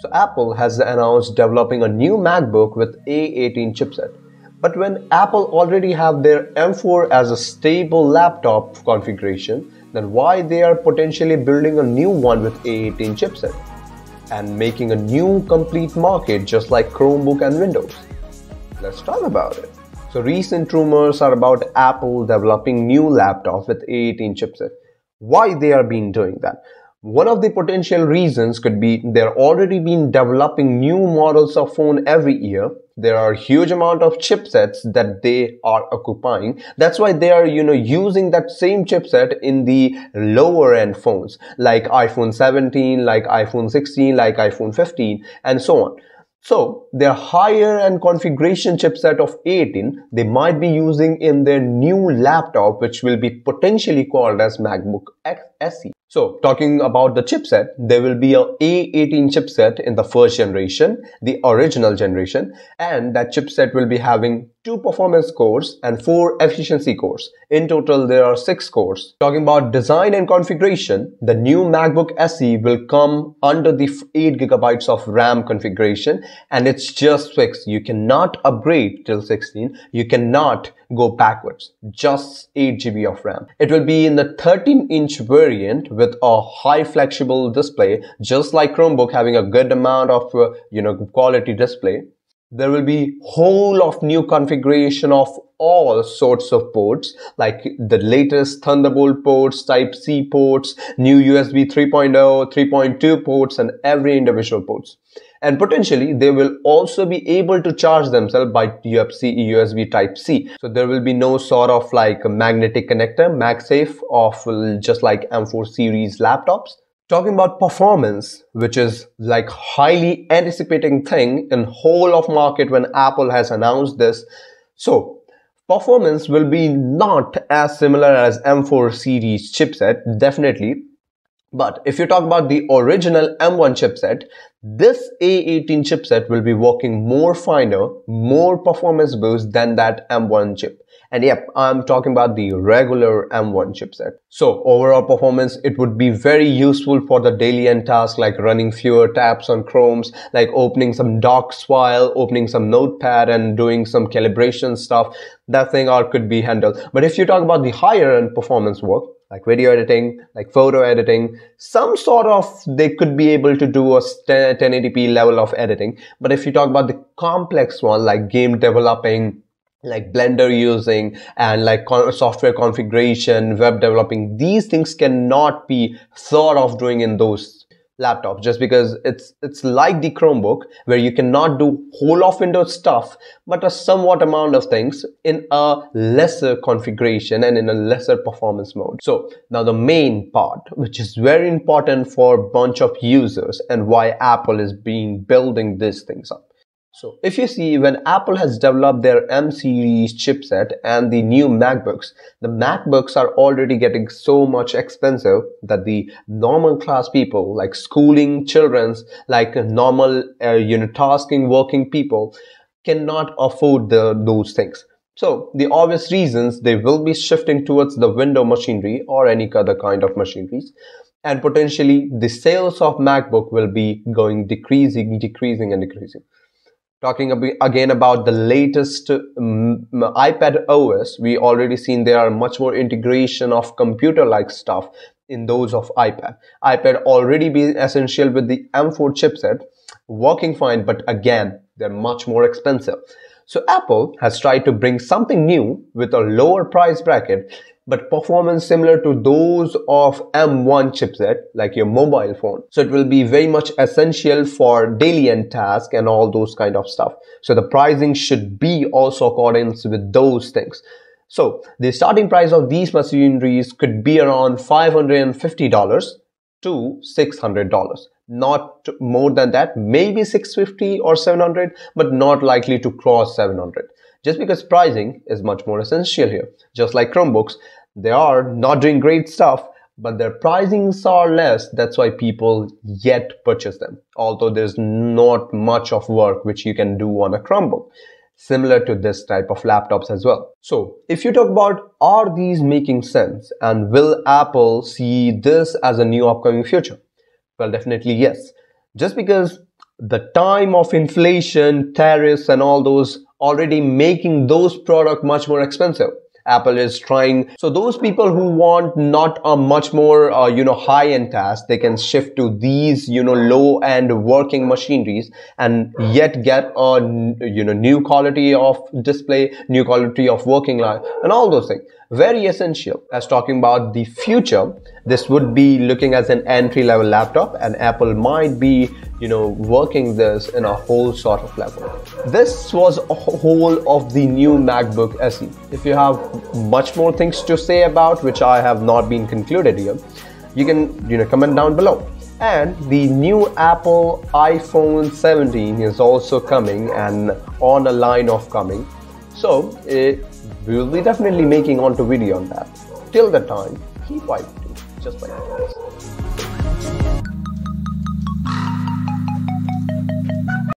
So Apple has announced developing a new MacBook with A18 chipset. But when Apple already have their M4 as a stable laptop configuration, then why they are potentially building a new one with A18 chipset and making a new complete market just like Chromebook and Windows? Let's talk about it. So recent rumors are about Apple developing new laptops with A18 chipset. Why they are doing that? One of the potential reasons could be they're already been developing new models of phone every year. There are huge amount of chipsets that they are occupying. That's why they are, using that same chipset in the lower end phones like iPhone 17, like iPhone 16, like iPhone 15 and so on. So their higher end configuration chipset of A18, they might be using in their new laptop, which will be potentially called as MacBook X SE. So talking about the chipset, there will be a A18 chipset in the first generation, the original generation, and that chipset will be having 2 performance cores and 4 efficiency cores. In total, there are 6 cores. Talking about design and configuration, the new MacBook SE will come under the 8 GB of RAM configuration, and it's just fixed. You cannot upgrade till 16. You cannot go backwards. Just 8 GB of RAM. It will be in the 13-inch variant with a high flexible display, just like Chromebook having a good amount of quality display. There will be whole of new configuration of all sorts of ports, like the latest Thunderbolt ports, Type-C ports, new USB 3.0, 3.2 ports, and every individual ports. And potentially, they will also be able to charge themselves by USB Type-C. So there will be no sort of like a magnetic connector, MagSafe, of just like M4 series laptops. Talking about performance, which is like highly anticipating thing in whole of market when Apple has announced this. So performance will be not as similar as M4 series chipset, definitely. But if you talk about the original M1 chipset, this A18 chipset will be working more finer, more performance boost than that M1 chip. And yep, I'm talking about the regular M1 chipset. So overall performance, it would be very useful for the daily end tasks like running fewer tabs on Chromes, like opening some docs file, opening some notepad and doing some calibration stuff. That thing all could be handled. But if you talk about the higher end performance work, like video editing, like photo editing, some sort of they could be able to do a 1080p level of editing. But if you talk about the complex one, like game developing, like Blender using and like software configuration, web developing, these things cannot be thought of doing in those laptops, just because it's like the Chromebook where you cannot do whole of Windows stuff, but a somewhat amount of things in a lesser configuration and in a lesser performance mode. So now the main part, which is very important for a bunch of users and why Apple is building these things up. So if you see, when Apple has developed their M series chipset and the new MacBooks, the MacBooks are already getting so much expensive that the normal class people, like schooling children's, like normal tasking working people, cannot afford those things. So the obvious reasons, they will be shifting towards the Windows machinery or any other kind of machineries. And potentially the sales of MacBook will be going decreasing. Talking again about the latest iPad OS, we already seen there are much more integration of computer-like stuff in those of iPad. iPad already being essential with the M4 chipset, working fine, but again, they're much more expensive. So Apple has tried to bring something new with a lower price bracket, but performance similar to those of M1 chipset, like your mobile phone. So it will be very much essential for daily end task and all those kind of stuff. So the pricing should be also accordance with those things. So the starting price of these machineries could be around $550 to $600. Not more than that, maybe $650 or $700, but not likely to cross $700. Just because pricing is much more essential here. Just like Chromebooks, they are not doing great stuff, but their pricings are less. That's why people yet purchase them. Although there's not much of work which you can do on a Chromebook. Similar to this type of laptops as well. So if you talk about, are these making sense? And will Apple see this as a new upcoming future? Well, definitely yes. Just because the time of inflation, tariffs and all those already making those products much more expensive. Apple is trying. So those people who want not a much more, high-end task, they can shift to these, low-end working machineries and yet get a, new quality of display, new quality of working life and all those things. Very essential. As talking about the future, this would be looking as an entry-level laptop, and Apple might be, working this in a whole sort of level. This was a whole of the new MacBook SE. If you have much more things to say about, which I have not been concluded here, you can, comment down below. And the new Apple iPhone 17 is also coming and on a line of coming. So, we will be definitely making onto video on that. Till the time, keep wiping, just like this.